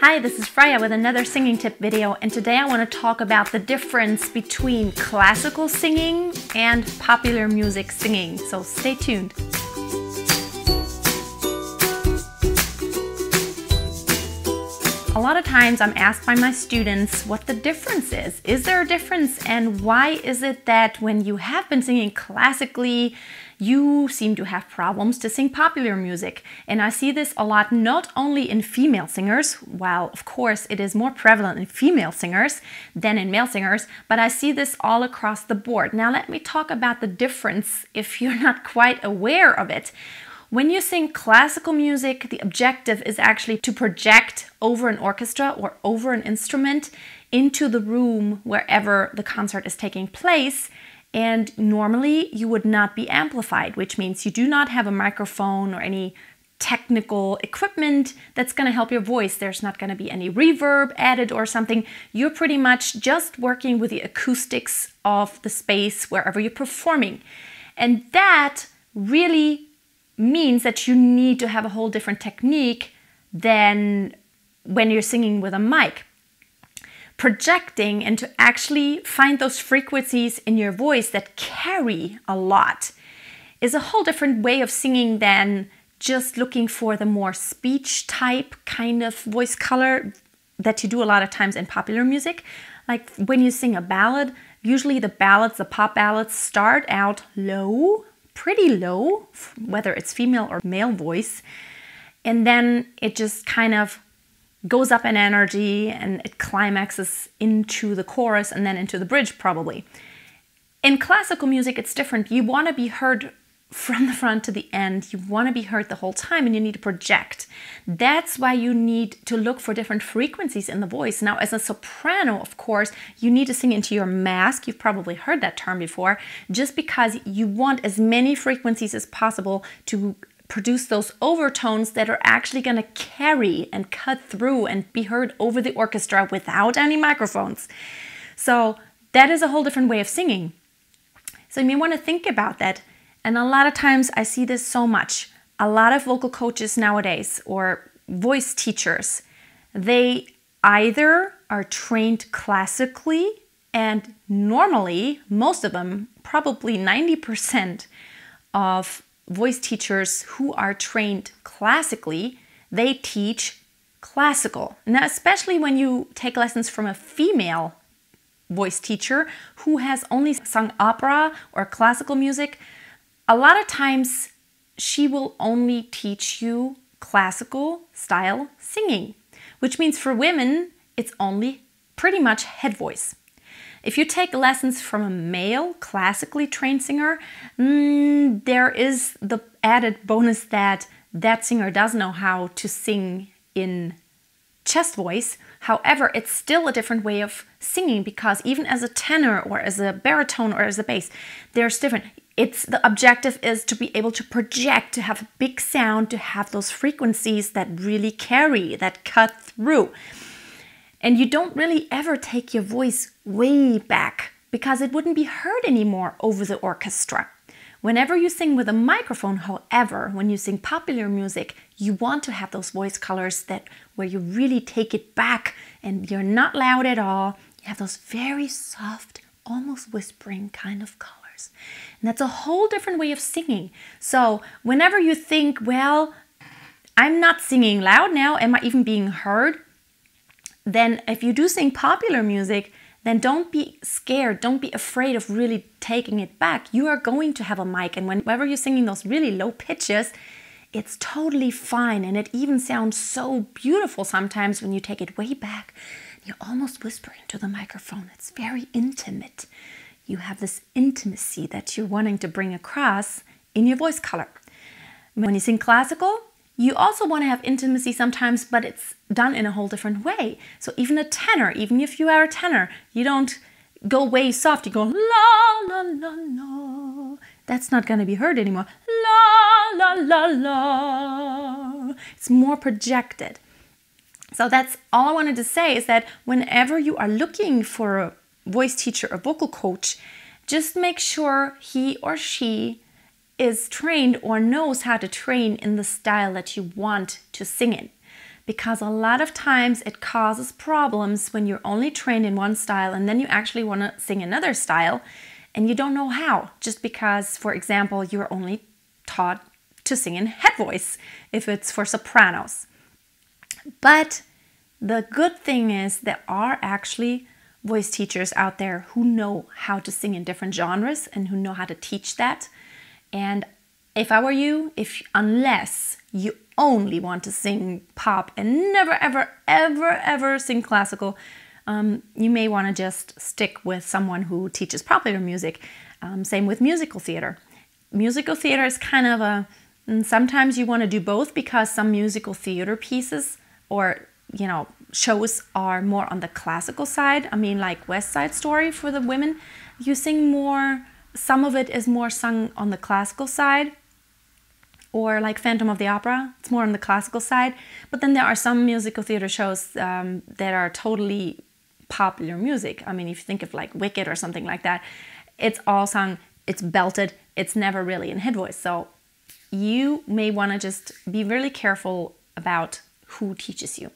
Hi, this is Freya with another singing tip video, and today I want to talk about the difference between classical singing and popular music singing, so stay tuned. A lot of times I'm asked by my students what the difference is. Is there a difference, and why is it that when you have been singing classically, you seem to have problems to sing popular music? And I see this a lot, not only in female singers, while of course it is more prevalent in female singers than in male singers, but I see this all across the board. Now let me talk about the difference if you're not quite aware of it. When you sing classical music, the objective is actually to project over an orchestra or over an instrument into the room wherever the concert is taking place. And normally you would not be amplified, which means you do not have a microphone or any technical equipment that's going to help your voice. There's not going to be any reverb added or something. You're pretty much just working with the acoustics of the space wherever you're performing. And that really means that you need to have a whole different technique than when you're singing with a mic. Projecting and to actually find those frequencies in your voice that carry a lot is a whole different way of singing than just looking for the more speech type kind of voice color that you do a lot of times in popular music. Like when you sing a ballad, usually the ballads, the pop ballads, start out low, pretty low, whether it's female or male voice, and then it just kind of goes up in energy and it climaxes into the chorus and then into the bridge probably. In classical music it's different. You want to be heard from the front to the end. You want to be heard the whole time and you need to project. That's why you need to look for different frequencies in the voice. Now, as a soprano, of course, you need to sing into your mask. You've probably heard that term before, just because you want as many frequencies as possible to produce those overtones that are actually going to carry and cut through and be heard over the orchestra without any microphones. So that is a whole different way of singing. So you may want to think about that. And a lot of times I see this so much. A lot of vocal coaches nowadays or voice teachers, they either are trained classically, and normally most of them, probably 90% of voice teachers who are trained classically, they teach classical. Now, especially when you take lessons from a female voice teacher who has only sung opera or classical music, a lot of times she will only teach you classical style singing, which means for women, it's only pretty much head voice. If you take lessons from a male classically trained singer, there is the added bonus that that singer does know how to sing in chest voice. However, it's still a different way of singing, because even as a tenor or as a baritone or as a bass, there's different. It's the objective is to be able to project, to have a big sound, to have those frequencies that really carry, that cut through. And you don't really ever take your voice way back, because it wouldn't be heard anymore over the orchestra. Whenever you sing with a microphone, however, when you sing popular music, you want to have those voice colors that where you really take it back and you're not loud at all. You have those very soft, almost whispering kind of colors. And that's a whole different way of singing. So whenever you think, well, I'm not singing loud now, am I even being heard? Then if you do sing popular music, then don't be scared, don't be afraid of really taking it back. You are going to have a mic, and whenever you're singing those really low pitches, it's totally fine, and it even sounds so beautiful sometimes when you take it way back. You almost whisper into the microphone. It's very intimate. You have this intimacy that you're wanting to bring across in your voice color. When you sing classical, you also want to have intimacy sometimes, but it's done in a whole different way. So even a tenor, even if you are a tenor, you don't go way soft. You go la, la, la, la. That's not going to be heard anymore. La, la, la, la. It's more projected. So that's all I wanted to say, is that whenever you are looking for a voice teacher or vocal coach, just make sure he or she is trained or knows how to train in the style that you want to sing in. because a lot of times it causes problems when you're only trained in one style and then you actually want to sing another style and you don't know how, just because, for example, you're only taught to sing in head voice if it's for sopranos. But the good thing is there are actually voice teachers out there who know how to sing in different genres and who know how to teach that. And if I were you, unless you only want to sing pop and never, ever, ever, ever sing classical, you may want to just stick with someone who teaches popular music. Same with musical theater. Musical theater is kind of sometimes you want to do both, because some musical theater pieces or, you know, shows are more on the classical side. I mean, like West Side Story for the women, you sing more, some of it is more sung on the classical side, or like Phantom of the Opera, it's more on the classical side. But then there are some musical theater shows that are totally popular music. I mean, if you think of like Wicked or something like that, it's all sung, it's belted, it's never really in head voice. So you may want to just be really careful about who teaches you.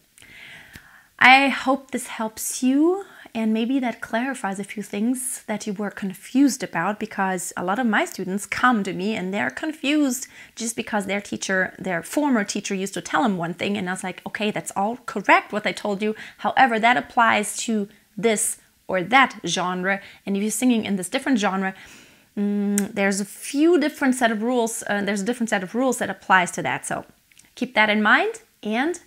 I hope this helps you, and maybe that clarifies a few things that you were confused about, because a lot of my students come to me and they're confused just because their teacher, their former teacher, used to tell them one thing, and I was like, okay, that's all correct what I told you. However, that applies to this or that genre, and if you're singing in this different genre, there's a few different set of rules, there's a different set of rules that applies to that. So keep that in mind, and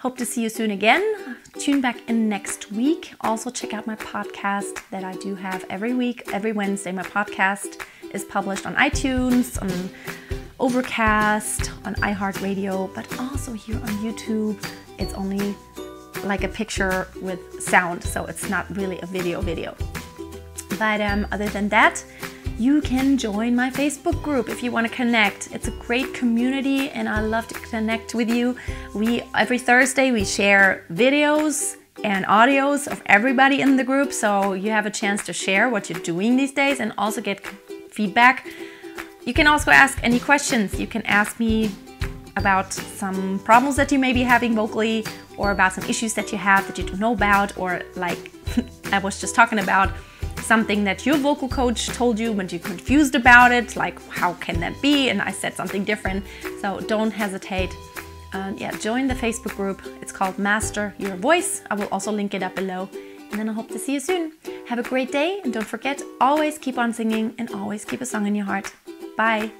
hope to see you soon again. Tune back in next week. Also check out my podcast that I do have every week, every Wednesday. My podcast is published on iTunes, on Overcast, on iHeart Radio, but also here on YouTube. It's only like a picture with sound, so it's not really a video. But other than that, you can join my Facebook group if you want to connect. It's a great community and I love to connect with you. Every Thursday we share videos and audios of everybody in the group, so you have a chance to share what you're doing these days and also get feedback. You can also ask any questions. You can ask me about some problems that you may be having vocally, or about some issues that you have that you don't know about, or like I was just talking about, something that your vocal coach told you but you're confused about it, like how can that be? And I said something different. So don't hesitate. Yeah, join the Facebook group. It's called Master Your Voice. I will also link it up below. And then I hope to see you soon. Have a great day, and don't forget, always keep on singing and always keep a song in your heart. Bye.